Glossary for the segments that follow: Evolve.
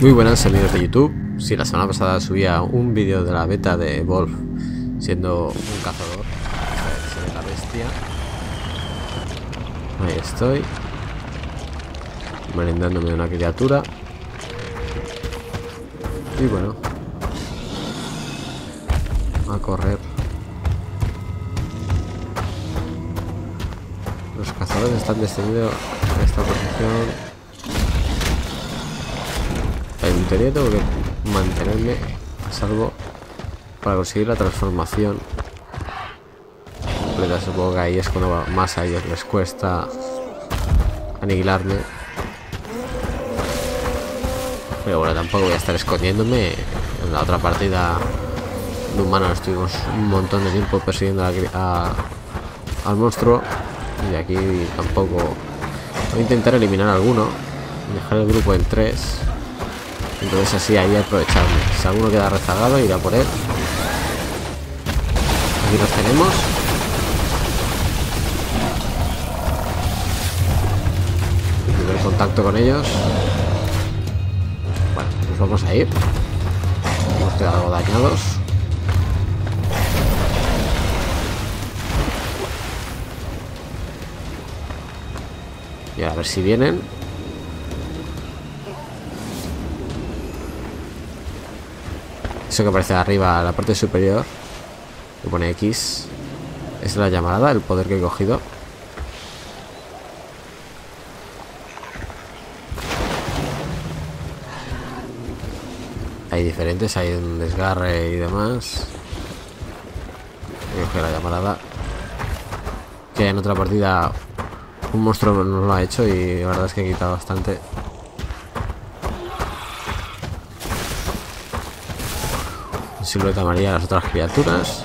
Muy buenas amigos de YouTube. Si la semana pasada subía un vídeo de la beta de Evolve siendo un cazador, se ve la bestia. Ahí estoy merendándome una criatura. Y bueno, a correr. Los cazadores están descendiendo a esta posición. En teoría tengo que mantenerme a salvo para conseguir la transformación completa. Supongo que ahí es cuando más a ellos les cuesta aniquilarme. Pero bueno, tampoco voy a estar escondiéndome. En la otra partida de humano estuvimos un montón de tiempo persiguiendo al monstruo. Y aquí tampoco. Voy a intentar eliminar alguno. Dejar el grupo en 3. Entonces así ahí aprovecharme. Si alguno queda rezagado, irá por él. Aquí los tenemos. El primer contacto con ellos. Bueno, nos vamos a ir. Hemos quedado dañados. Y a ver si vienen. Eso que aparece arriba, la parte superior, que pone X, es la llamarada, el poder que he cogido. Hay diferentes, hay un desgarre y demás. Voy a coger la llamarada. Que en otra partida un monstruo no lo ha hecho y la verdad es que he quitado bastante. Silueta amarilla, las otras criaturas.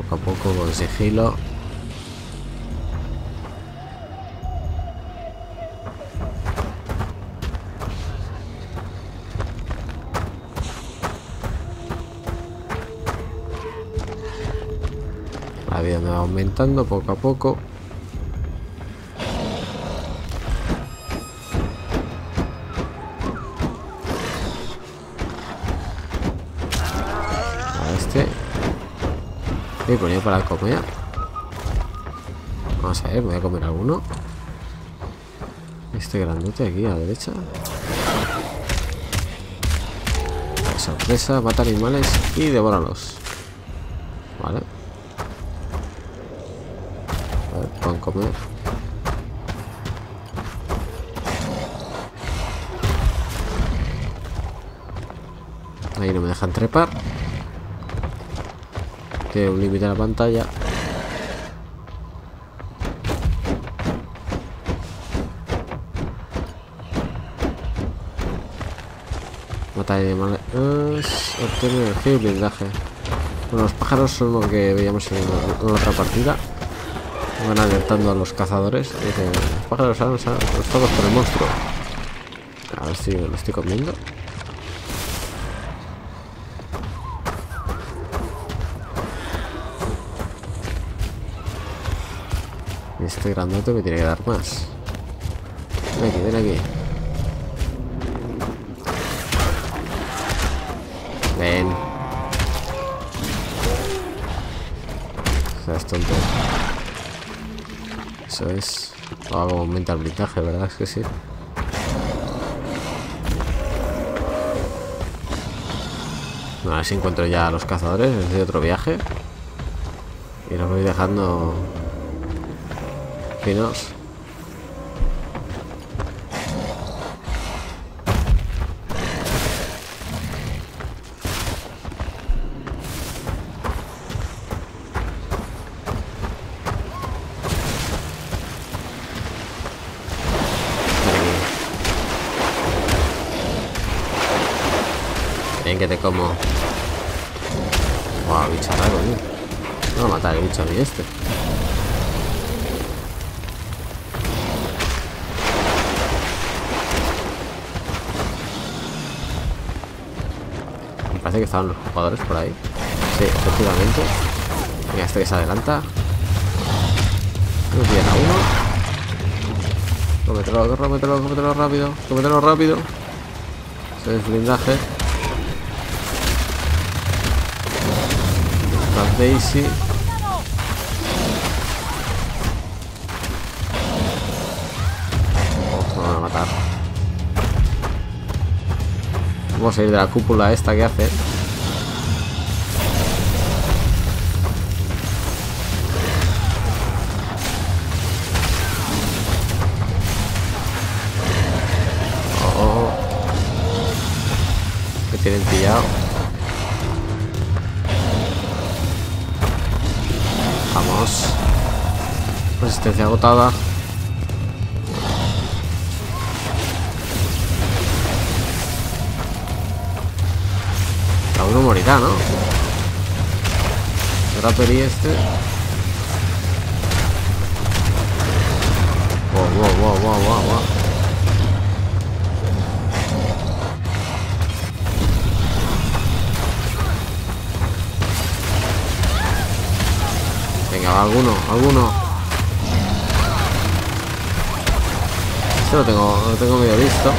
Poco a poco, con sigilo. La vida me va aumentando poco a poco. A este. Voy a poner para comer. Vamos a ver, voy a comer alguno. Este grandote aquí a la derecha. La sorpresa, mata animales y devóralos. Vale. Con comer. Ahí no me dejan trepar. Tiene un límite a la pantalla. Mata de animales. Obtiene energía y blindaje. Bueno, los pájaros son lo que veíamos en la otra partida. Van alertando a los cazadores. Dicen, los pájaros han sido todos por el monstruo. A ver si lo estoy comiendo. Este grandote me tiene que dar más. Ven aquí, ven aquí. Ven. O sea, es tonto. Eso es. Hago aumenta el blindaje, ¿verdad? Es que sí. Bueno, a ver si encuentro ya a los cazadores. Es de otro viaje. Y los voy dejando finos. Que te como. Wow, bicho raro, tío. No va a matar el bicho a mí este. Parece que estaban los jugadores por ahí. Sí, efectivamente. Mira, este que se adelanta. Nos viene a uno. Cómetelo rápido. Cómetelo rápido. Se desblindaje. La Daisy. Vamos a ir de la cúpula esta que hace. Oh. Me tienen pillado. Vamos. Resistencia agotada. Uno morirá, ¿no? Rapper y este. Wow. Venga, alguno. Esto lo tengo medio visto.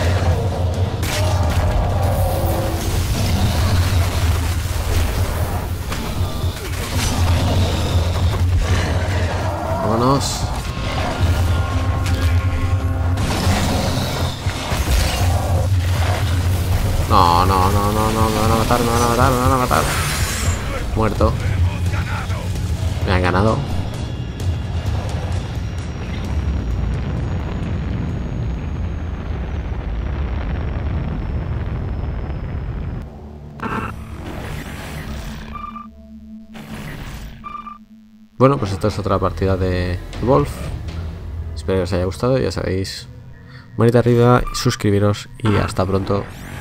No, me van a matar. Muerto. Me han ganado. Bueno, pues esta es otra partida de Evolve. Espero que os haya gustado. Ya sabéis, manita arriba, suscribiros y hasta pronto.